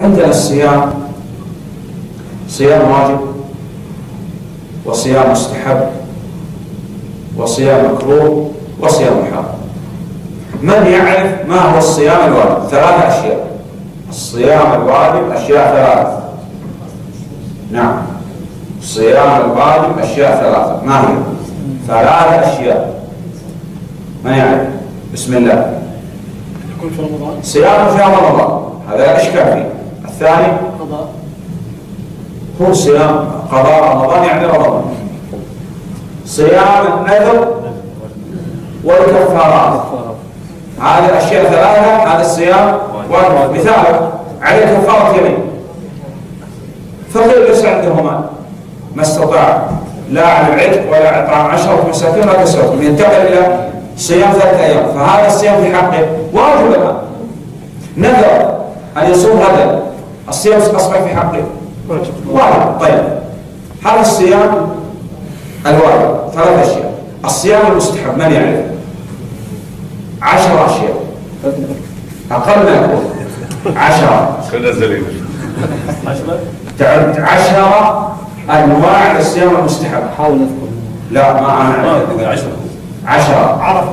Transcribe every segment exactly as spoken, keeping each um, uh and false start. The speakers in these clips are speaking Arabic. عندنا الصيام صيام واجب وصيام مستحب وصيام مكروه وصيام محرم. من يعرف ما هو الصيام الواجب؟ ثلاث أشياء. الصيام الواجب أشياء ثلاث. نعم، الصيام الواجب أشياء ثلاثة، ما هي؟ ثلاث أشياء. من يعرف؟ بسم الله. يكون في رمضان. صيام في رمضان، هذا إشكال فيه. الثاني قضاء. هو صيام قضاء رمضان يعني رمضان. صيام النذر والكفارات. هذه الأشياء ثلاثة، هذا الصيام واجب. مثال عليه كفارة يمين. فقير ليس عنده مال، ما استطاع لا عن العتق ولا إطعام عشرة مساكين ولا كسوتهم، ينتقل إلى صيام ثلاثة أيام، فهذا الصيام في حقه واجب الآن. نذر أن يصوم غدا، الصيام أصبح في حقه واجب. طيب، هذا الصيام الواجب ثلاث أشياء. الصيام المستحب من يعرف؟ عشرة أشياء أقل ما يكون عشرة. عشرة أنواع الصيام المستحب. حاول نذكر. لا ما أعرف. عشرة. عشرة. عرف.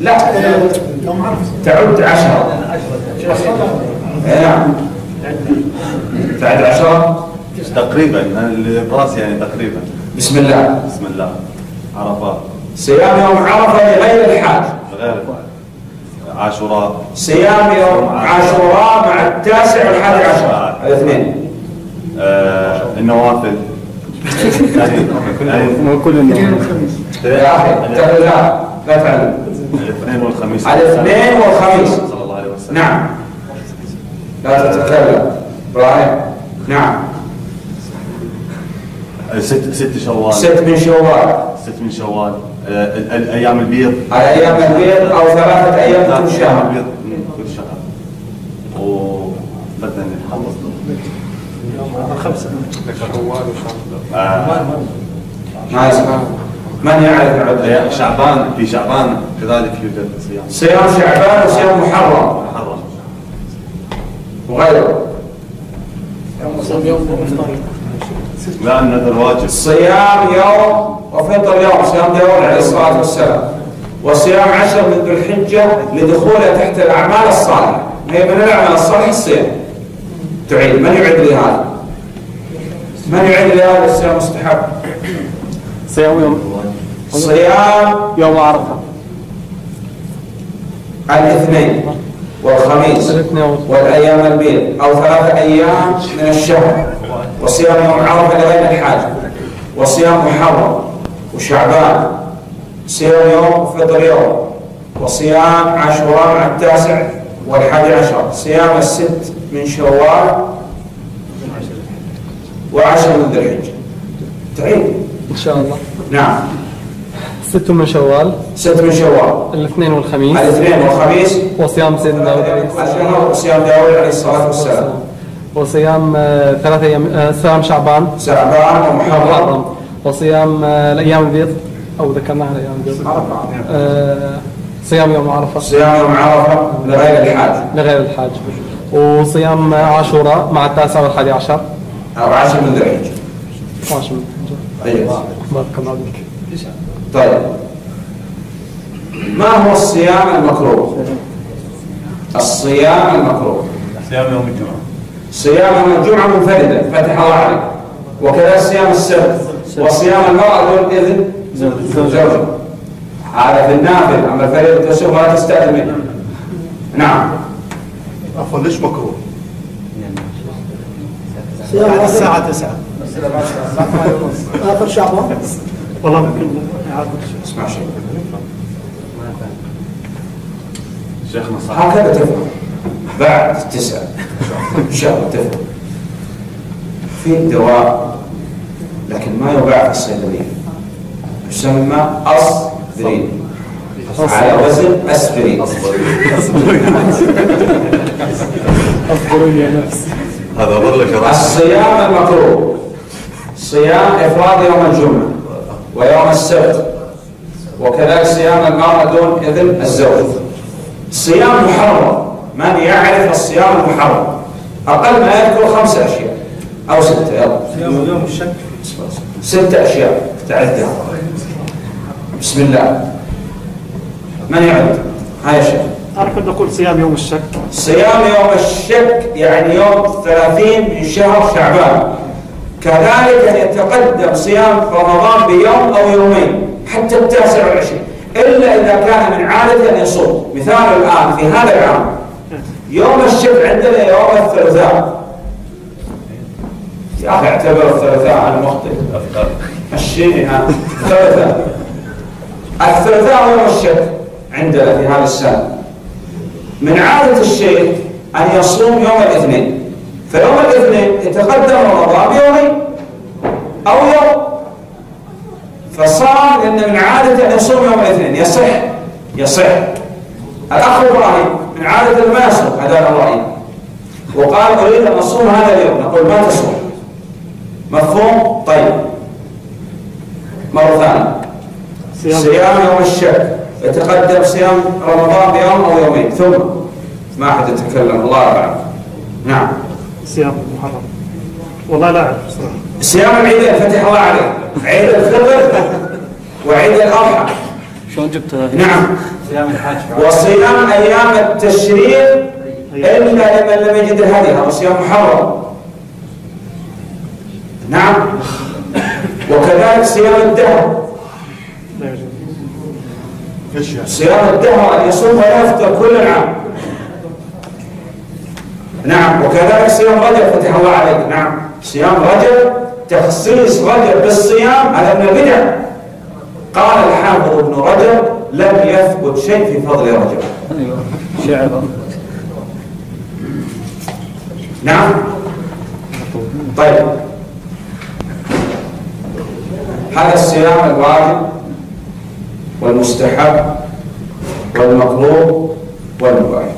لا. تعد عشرة. نعم. تعد عشرة. تقريبا براسي يعني تقريبا. بسم الله. بسم الله. عرفات. صيام يوم عرفة لغير الحاج. لغير الحاج. عاشوراء. صيام يوم عاشوراء مع التاسع والحادي عشر. الاثنين. النوافل كل النوافل يا اخي لا لا تعلم. الاثنين والخميس. الاثنين والخميس صلى الله عليه وسلم. نعم لا تتكلم ابراهيم. نعم ست ست شوال. ست من شوال. ست من شوال الايام البيض. الايام البيض او ثلاثه ايام كل شهر. كل شهر وبدنا نخلص خمسة ما يسمع. من يعرف شعبان؟ في شعبان كذلك يوجد صيام. صيام شعبان وصيام محرم. محرم وغيره. صيام يوم وفطر. لا النذر واجب. صيام يوم وفطر يوم صيام داود عليه الصلاة والسلام. وصيام عشر من ذو الحجة لدخوله تحت الأعمال الصالحة. هي من الأعمال الصالحة الصيام. تعيد. من يعد لي هذا؟ من يعد لي هذا الصيام مستحب؟ صيام يوم صيام يوم عرفة. الاثنين والخميس والايام البيض او ثلاثة ايام من الشهر. وصيام يوم عرفة لغير الحاجة. وصيام محرم وشعبان. صيام يوم فطر يوم. وصيام عاشوراء مع التاسع والحادي عشر. صيام الست من شوال وعشر من ذي الحجة. تعيد إن شاء الله. نعم ست من شوال. ست من شوال. الاثنين والخميس. الاثنين والخميس. وصيام سيدنا داود عليه السلام. وصيام داود عليه الصلاة والسلام. وصيام ثلاثة أيام. صيام شعبان. شعبان ومحرم. وصيام الأيام البيض أو ذكرناها الأيام البيض. أه صيام يوم عرفة. صيام يوم عرفة لغير الحاج. لغير الحاج. وصيام عاشوراء مع التاسع والحادي عشر. أو عشر من ذي الحجة. عشر من ذي الحجة. طيب. بارك الله فيك. طيب. ما هو الصيام المكروه؟ الصيام المكروه. صيام يوم الجمعة. صيام يوم الجمعة منفردة فتح الله عليك. وكذا صيام السبت. وصيام المرأة دون إذن زوجها. هذا في النافل، أما الفريضة تسوق ولا تستأذن منه. نعم. عفوا ليش مكروه؟ صيام الساعة تسعة آخر شعبان؟ والله ممكن اسمع شيء شيخنا صح هكذا تفهم بعد التسعة إن شاء الله تفهم. في دواء لكن ما يباع في الصيدلية يسمى أصبرين على وزن أسبرين. أصبرين يا نفس. هذا ضل. الصيام المكروه صيام إفراد يوم الجمعة ويوم السبت وكذلك صيام المرأة دون إذن الزوج. صيام محرم من يعرف الصيام المحرم؟ اقل ما يذكر خمس اشياء او سته. يلا يوم الشك ست اشياء تعدها. بسم الله، من يعد؟ هاي الشيخ. انا كنت اقول صيام يوم الشك. صيام يوم الشك يعني يوم ثلاثين من شهر شعبان. كذلك ان يتقدم صيام رمضان بيوم او يومين حتى التاسع والعشرين، الا اذا كان من عادته ان يصوم. مثال الان في هذا العام يوم الشك عندنا يوم الثلاثاء. يا اخي اعتبر الثلاثاء عن مخطئ. الشيء هذا الثلاثاء. الثلاثاء يوم الشك عندنا في هذا السنه. من عادة الشيخ أن يصوم يوم الاثنين، فيوم الاثنين يتقدم رمضان بيومين أو يوم، فصار أن من عادة أن يصوم يوم الاثنين. يصح يصح الأخ إبراهيم من عادة ما يصوم، هذا الرأي، وقال أريد أن أصوم هذا اليوم، نقول ما تصوم. مفهوم؟ طيب مرة ثانية، صيام يوم الشك يتقدم صيام رمضان بيوم او يومين. ثم ما احد يتكلم، الله اعلم. نعم. صيام محرم. والله لا اعرف صراحه. صيام العيدين فتح الله عليك، عيد الفطر وعيد الاضحى. شلون جبتها؟ نعم. صيام الحاج وصيام ايام التشريق الا لمن لم يجد الهدي، هذا صيام محرم. نعم. وكذلك صيام الدهر. صيام الدهر أن يصوم ويفطر كل العام. نعم. وكذلك صيام رجب فتح الله عليك. نعم. صيام رجب، تخصيص رجب بالصيام على أنه بدع. قال الحافظ ابن رجب لم يثبت شيء في فضل رجب. شعر. نعم. طيب هذا الصيام الواجب والمستحب والمطلوب والمباح.